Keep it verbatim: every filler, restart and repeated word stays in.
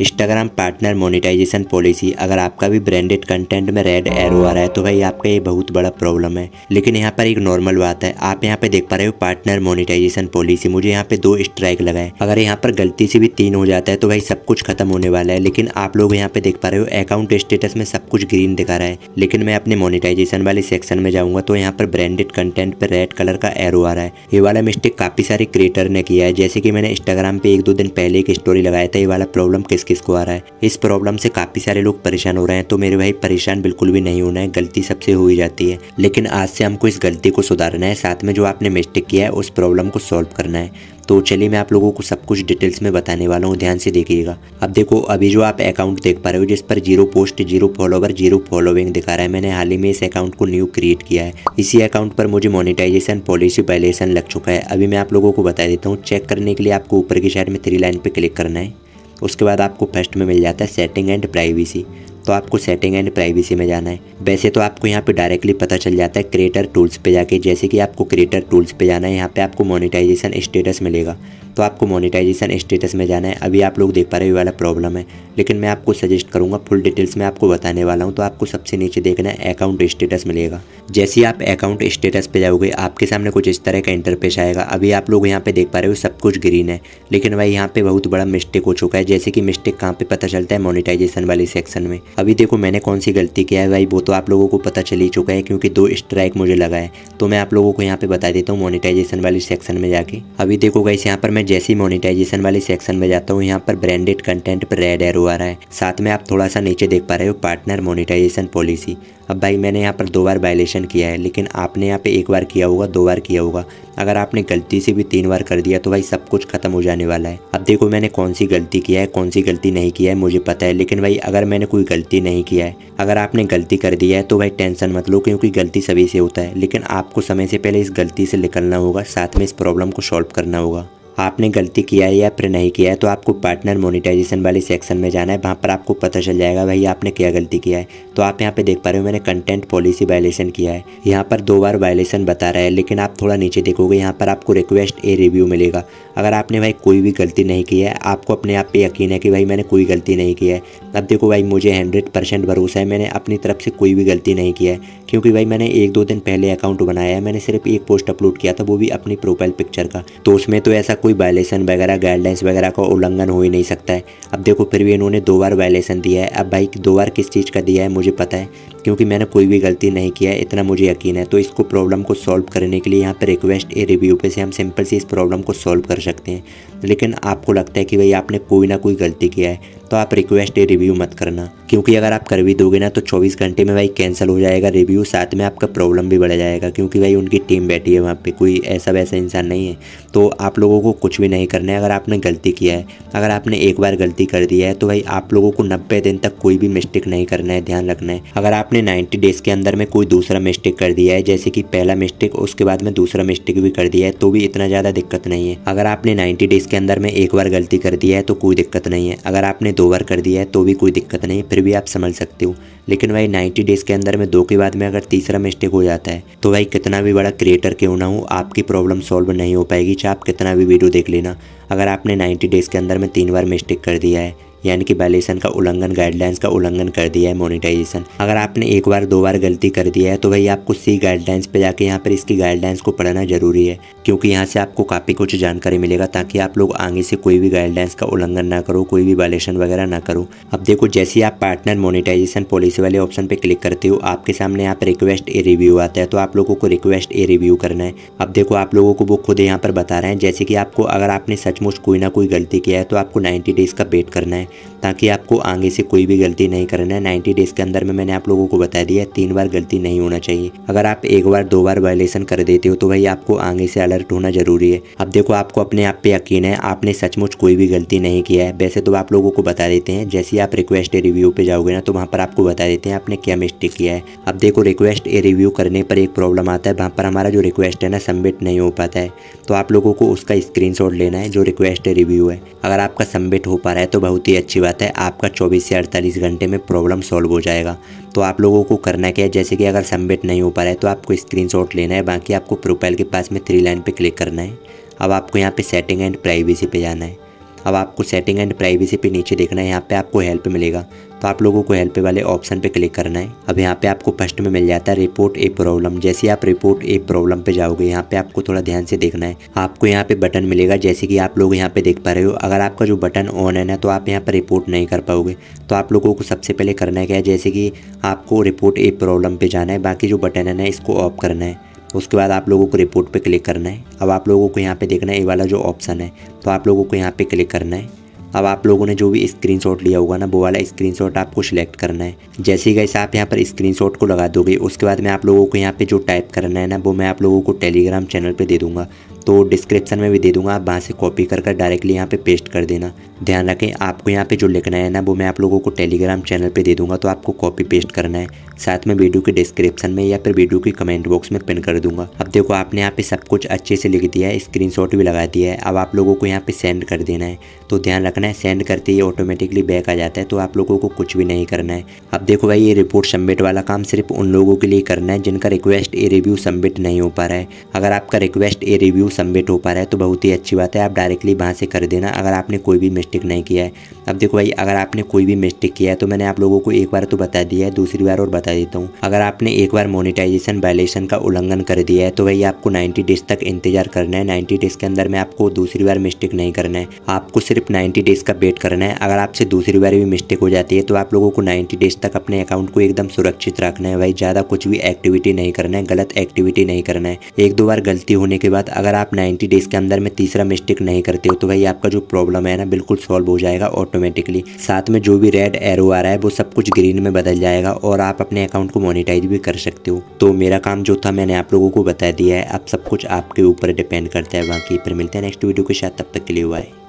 Instagram partner monetization policy. अगर आपका भी ब्रांडेड कंटेंट में रेड एरो आ रहा है तो भाई आपका ये बहुत बड़ा प्रॉब्लम है। लेकिन यहाँ पर एक नॉर्मल बात है, आप यहाँ पे देख पा रहे हो पार्टनर मोनेटाइजेशन पॉलिसी। मुझे यहाँ पे दो स्ट्राइक लगाए, अगर यहाँ पर गलती से भी तीन हो जाता है तो भाई सब कुछ खत्म होने वाला है। लेकिन आप लोग यहाँ पे देख पा रहे हो अकाउंट स्टेटस में सब कुछ ग्रीन दिखा रहा है, लेकिन मैं अपने मोनेटाइजेशन वाले सेक्शन में जाऊँगा तो यहाँ पर ब्रांडेड कंटेंट पर रेड कलर का एरो आ रहा है। ये वाला मिस्टेक काफी सारे क्रिएटर ने किया है, जैसे कि मैंने इंस्टाग्राम पे एक दो दिन पहले एक स्टोरी लगाया था। ये वाला प्रॉब्लम किस किसको आ रहा है? इस प्रॉब्लम से काफी सारे लोग परेशान हो रहे हैं। तो मेरे भाई परेशान बिल्कुल भी नहीं होना है, गलती सबसे हो ही जाती है। लेकिन आज से हमको इस गलती को सुधारना है, साथ में जो आपने मिस्टेक किया है उस प्रॉब्लम को सॉल्व करना है। तो चलिए मैं आप लोगों को सब कुछ डिटेल्स में बताने वाला हूँ, ध्यान से देखिएगा। अब देखो, अभी जो आप अकाउंट देख पा रहे हो जिस पर zero post, zero follower, zero following दिखा रहा है, मैंने हाल ही में इस अकाउंट को न्यू क्रिएट किया है। इसी अकाउंट पर मुझे मोनेटाइजेशन पॉलिसी वायलेशन लग चुका है। अभी मैं आप लोगों को बता देता हूँ। चेक करने के लिए आपको ऊपर की साइड में थ्री लाइन पर क्लिक करना है। उसके बाद आपको फर्स्ट में मिल जाता है सेटिंग एंड प्राइवेसी, तो आपको सेटिंग एंड प्राइवेसी में जाना है। वैसे तो आपको यहाँ पे डायरेक्टली पता चल जाता है क्रिएटर टूल्स पे जाके। जैसे कि आपको क्रिएटर टूल्स पे जाना है, यहाँ पे आपको मोनेटाइजेशन स्टेटस मिलेगा, तो आपको मोनेटाइजेशन स्टेटस में जाना है। अभी आप लोग देख पा रहे हो वाला प्रॉब्लम है, लेकिन मैं आपको सजेस्ट करूँगा फुल डिटेल्स में आपको बताने वाला हूँ। तो आपको सबसे नीचे देखना है अकाउंट स्टेटस मिलेगा। जैसे आप अकाउंट स्टेटस पे जाओगे आपके सामने कुछ इस तरह का इंटरफेस आएगा। अभी आप लोग यहाँ पे देख पा रहे हो सब कुछ ग्रीन है, लेकिन भाई यहाँ पे बहुत बड़ा मिस्टेक हो चुका है। जैसे कि मिस्टेक कहाँ पे पता चलता है? मोनेटाइजेशन वाले सेक्शन में। अभी देखो मैंने कौन सी गलती किया है भाई, वो तो आप लोगों को पता चल ही चुका है क्योंकि दो स्ट्राइक मुझे लगा है। तो मैं आप लोगों को यहाँ पे बता देता हूँ मोनेटाइजेशन वाले सेक्शन में जाके। अभी देखो गाइस, यहाँ पर मैं जैसे ही मोनेटाइजेशन वाले सेक्शन में जाता हूँ यहाँ पर ब्रांडेड कंटेंट पर रेड एरो आ रहा है। साथ में आप थोड़ा सा नीचे देख पा रहे हो पार्टनर मोनेटाइजेशन पॉलिसी। अब भाई मैंने यहाँ पर दो बार वायलेशन किया है, लेकिन आपने यहाँ पे एक बार किया होगा, दो बार किया होगा। अगर आपने गलती से भी तीन बार कर दिया तो भाई सब कुछ खत्म हो जाने वाला है। अब देखो मैंने कौन सी गलती किया है, कौन सी गलती नहीं किया है मुझे पता है, लेकिन भाई अगर मैंने कोई गलती नहीं किया है, अगर आपने गलती कर दिया है तो भाई टेंशन मत लो क्योंकि गलती सभी से होता है। लेकिन आपको समय से पहले इस गलती से निकलना होगा, साथ में इस प्रॉब्लम को सॉल्व करना होगा। आपने गलती किया है या फिर नहीं किया है तो आपको पार्टनर मोनेटाइजेशन वाले सेक्शन में जाना है, वहाँ पर आपको पता चल जाएगा भाई आपने क्या गलती किया है। तो आप यहाँ पे देख पा रहे हो मैंने कंटेंट पॉलिसी वायलेशन किया है, यहाँ पर दो बार वायलेशन बता रहा है। लेकिन आप थोड़ा नीचे देखोगे यहाँ पर आपको रिक्वेस्ट ए रिव्यू मिलेगा। अगर आपने भाई कोई भी गलती नहीं की है, आपको अपने आप पे यकीन है कि भाई मैंने कोई गलती नहीं की है। अब देखो भाई मुझे हंड्रेड परसेंट भरोसा है, मैंने अपनी तरफ से कोई भी गलती नहीं की है, क्योंकि भाई मैंने एक दो दिन पहले अकाउंट बनाया है। मैंने सिर्फ एक पोस्ट अपलोड किया था, वो भी अपनी प्रोफाइल पिक्चर का, तो उसमें तो ऐसा कोई वायलेशन वगैरह, गाइडलाइंस वगैरह का उल्लंघन हो ही नहीं सकता है। अब देखो फिर भी इन्होंने दो बार वायलेशन दिया है। अब भाई दो बार किस चीज़ का दिया है मुझे पता है क्योंकि मैंने कोई भी गलती नहीं किया है, इतना मुझे यकीन है। तो इसको प्रॉब्लम को सॉल्व करने के लिए यहाँ पर रिक्वेस्ट ए रिव्यू पे से हम सिंपल से इस प्रॉब्लम को सॉल्व कर सकते हैं। लेकिन आपको लगता है कि भाई आपने कोई ना कोई गलती किया है तो आप रिक्वेस्ट ए रिव्यू मत करना, क्योंकि अगर आप कर भी दोगे ना तो चौबीस घंटे में भाई कैंसिल हो जाएगा रिव्यू, साथ में आपका प्रॉब्लम भी बढ़ जाएगा क्योंकि भाई उनकी टीम बैठी है वहाँ पर, कोई ऐसा वैसा इंसान नहीं है। तो आप लोगों को कुछ भी नहीं करना है अगर आपने गलती किया है। अगर आपने एक बार गलती कर दी है तो भाई आप लोगों को नब्बे दिन तक कोई भी मिस्टेक नहीं करना है, ध्यान रखना है। अगर आप नाइन्टी डेज़ के अंदर में कोई दूसरा मिस्टेक कर दिया है, जैसे कि पहला मिस्टेक उसके बाद में दूसरा मिस्टेक भी कर दिया है, तो भी इतना ज़्यादा दिक्कत नहीं है। अगर आपने नाइन्टी डेज़ के अंदर में एक बार गलती कर दिया है तो कोई दिक्कत नहीं है। अगर आपने दो बार कर दिया है तो भी कोई दिक्कत नहीं है, फिर भी आप समझ सकते हो। लेकिन भाई नाइन्टी डेज़ के अंदर में दो के बाद में अगर तीसरा मिस्टेक हो जाता है तो भाई कितना भी बड़ा क्रिएटर क्यों ना हो आपकी प्रॉब्लम सॉल्व नहीं हो पाएगी, चाहे आप कितना भी वीडियो देख लेना। अगर आपने नाइन्टी डेज़ के अंदर में तीन बार मिस्टेक कर दिया है, यानी कि वायलेशन का उल्लंघन, गाइडलाइंस का उल्लंघन कर दिया है मोनेटाइजेशन। अगर आपने एक बार दो बार गलती कर दिया है तो भाई आपको सी गाइडलाइंस पे जाके यहाँ पर इसकी गाइडलाइंस को पढ़ना जरूरी है, क्योंकि यहाँ से आपको काफ़ी कुछ जानकारी मिलेगा ताकि आप लोग आगे से कोई भी गाइडलाइंस का उल्लंघन ना करो, कोई भी वायलेशन वगैरह ना करो। अब देखो जैसे आप पार्टनर मोनेटाइजेशन पॉलिसी वाले ऑप्शन पर क्लिक करते हो आपके सामने यहाँ पर रिक्वेस्ट ए रिव्यू आता है, तो आप लोगों को रिक्वेस्ट ए रिव्यू करना है। अब देखो आप लोगों को वो खुद यहाँ पर बता रहे हैं, जैसे कि आपको अगर आपने सचमुच कोई ना कोई गलती किया है तो आपको नाइन्टी डेज़ का वेट करना है ताकि आपको आगे से कोई भी गलती नहीं करना है। नाइन्टी डेज़ के अंदर में मैंने आप लोगों को बता दिया है तीन बार गलती नहीं होना चाहिए। अगर आप एक बार दो बार वायलेशन कर देते हो तो भाई आपको आगे से अलर्ट होना जरूरी है। अब देखो आपको अपने आप पे यकीन है, आपने सचमुच कोई भी गलती नहीं किया है। वैसे तो आप लोगों को बता देते हैं, जैसे आप रिक्वेस्ट ए रिव्यू पे जाओगे ना तो वहाँ पर आपको बता देते हैं आपने क्या मिस्टेक किया है। अब देखो रिक्वेस्ट ए रिव्यू करने पर एक प्रॉब्लम आता है, वहाँ पर हमारा जो रिक्वेस्ट है ना सबमिट नहीं हो पाता है। तो आप लोगों को उसका स्क्रीनशॉट लेना है जो रिक्वेस्ट ए रिव्यू है। अगर आपका सबमिट हो पा रहा है तो बहुत ही अच्छी बात है, आपका चौबीस से अड़तालीस घंटे में प्रॉब्लम सॉल्व हो जाएगा। तो आप लोगों को करना क्या है, जैसे कि अगर सबमिट नहीं हो पा रहा है तो आपको स्क्रीनशॉट लेना है, बाकी आपको प्रोफाइल के पास में थ्री लाइन पे क्लिक करना है। अब आपको यहाँ पे सेटिंग एंड प्राइवेसी पे जाना है। अब आपको सेटिंग एंड प्राइवेसी पे नीचे देखना है, यहाँ पे आपको हेल्प मिलेगा, तो आप लोगों को हेल्प वाले ऑप्शन पे क्लिक करना है। अब यहाँ पे आपको फर्स्ट में मिल जाता है रिपोर्ट ए प्रॉब्लम। जैसे आप रिपोर्ट ए प्रॉब्लम पे जाओगे, यहाँ पे आपको थोड़ा ध्यान से देखना है, आपको यहाँ पे बटन मिलेगा जैसे कि आप लोग यहाँ पे देख पा रहे हो। अगर आपका जो बटन ऑन है ना तो आप यहाँ पर रिपोर्ट नहीं कर पाओगे, तो आप लोगों को सबसे पहले करना है क्या, जैसे कि आपको रिपोर्ट ए प्रॉब्लम पे जाना है, बाकी जो बटन है ना इसको ऑफ करना है। उसके बाद आप लोगों को रिपोर्ट पे क्लिक करना है। अब आप लोगों को यहाँ पे देखना है ये वाला जो ऑप्शन है, तो आप लोगों को यहाँ पे क्लिक करना है। अब आप लोगों ने जो भी स्क्रीनशॉट लिया होगा ना वो वाला स्क्रीनशॉट आपको सिलेक्ट करना है। जैसे ही गाइस आप यहाँ पर स्क्रीनशॉट को लगा दोगे, उसके बाद में आप लोगों को यहाँ पे जो टाइप करना है ना वो मैं आप लोगों को टेलीग्राम चैनल पे दे दूँगा, तो डिस्क्रिप्शन में भी दे दूँगा, आप वहाँ से कॉपी कर कर डायरेक्टली यहाँ पे पेस्ट कर देना। ध्यान रखें, आपको यहाँ पे जो लिखना है ना वो मैं आप लोगों को टेलीग्राम चैनल पे दे दूँगा, तो आपको कॉपी पेस्ट करना है। साथ में वीडियो के डिस्क्रिप्शन में या फिर वीडियो की कमेंट बॉक्स में पिन कर दूँगा। अब देखो आपने यहाँ पे सब कुछ अच्छे से लिख दिया है, स्क्रीनशॉट भी लगा दिया है। अब आप लोगों को यहाँ पे सेंड कर देना है, तो ध्यान रखना है सेंड करते ही ऑटोमेटिकली बैक आ जाता है, तो आप लोगों को कुछ भी नहीं करना है। अब देखो भाई ये रिपोर्ट सबमिट वाला काम सिर्फ उन लोगों के लिए करना है जिनका रिक्वेस्ट ए रिव्यू सबमिट नहीं हो पा रहा है। अगर आपका रिक्वेस्ट ए रिव्यू सबमिट हो पा रहा है तो बहुत ही अच्छी बात है, आप डायरेक्टली वहाँ से कर देना अगर आपने कोई भी मिस्टेक नहीं किया है। अब देखो भाई अगर आपने कोई भी मिस्टेक किया है तो मैंने आप लोगों को एक बार तो बता दिया है, दूसरी बार और बता देता हूँ। अगर आपने एक बार मोनेटाइजेशन वायलेशन का उल्लंघन कर दिया है तो भाई आपको नाइन्टी डेज तक इंतजार करना है। नाइन्टी डेज के अंदर में आपको दूसरी बार मिस्टेक नहीं करना है, आपको सिर्फ नाइन्टी डेज का वेट करना है। अगर आपसे दूसरी बार भी मिस्टेक हो जाती है तो आप लोगों को नाइन्टी डेज तक अपने अकाउंट को एकदम सुरक्षित रखना है भाई, ज़्यादा कुछ भी एक्टिविटी नहीं करना है, गलत एक्टिविटी नहीं करना है। एक दो बार गलती होने के बाद अगर आप नाइन्टी डेज़ के अंदर में तीसरा मिस्टेक नहीं करते हो तो भाई आपका जो प्रॉब्लम है ना बिल्कुल सॉल्व हो जाएगा ऑटोमेटिकली। साथ में जो भी रेड एरो आ रहा है वो सब कुछ ग्रीन में बदल जाएगा और आप अपने अकाउंट को मोनेटाइज भी कर सकते हो। तो मेरा काम जो था मैंने आप लोगों को बता दिया है, अब सब कुछ आपके ऊपर डिपेंड करता है बाकी। पर मिलते हैं नेक्स्ट वीडियो के साथ, तब तक के लिए बाय।